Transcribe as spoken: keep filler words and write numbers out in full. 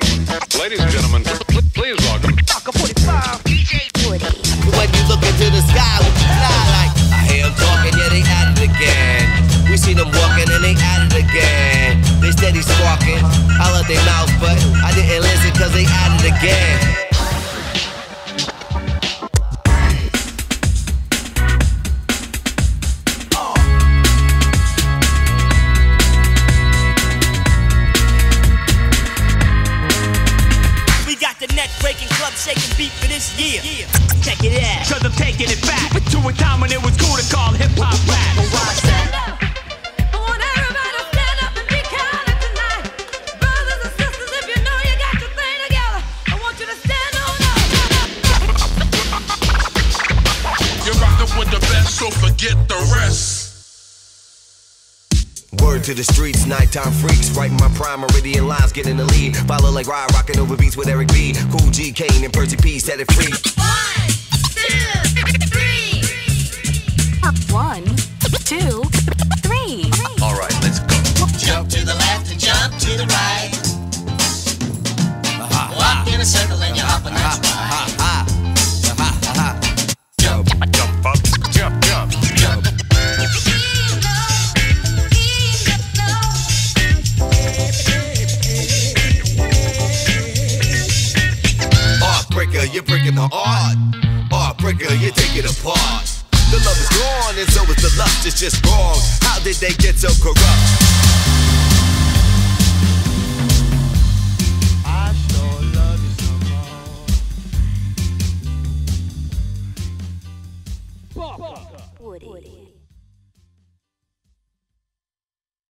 gentlemen, ladies and gentlemen, please welcome forty-five D J Woody. When you look into the sky, what you fly like? I hear them talking, yeah, they at it again. We see them walking and they at it again. They steady squawking, I love their mouth, but I didn't listen cause they at it again. Shaking beat for this year. Yeah. Check it out. Cause I'm taking it back to a time when it was cool to call hip hop rap. Well, why stand up? I want everybody to stand up and be counted tonight. Brothers and sisters, if you know you got your thing together, I want you to stand on up. You're rocking with the best, so forget the rest. Word to the streets, nighttime freaks, writing my prime, meridian lines, getting in the lead. Follow like Rye, rocking over beats with Eric B, Cool G, Kane, and Percy P, set it free. One, two, three. One, two, three. All right, let's go. Jump to the left and jump to the right. Uh-huh. Walk in a circle and you're hopping, that's right. You're breaking the heart. Heartbreaker, you take it apart. The love is gone and so is the lust, it's just wrong. How did they get so corrupt?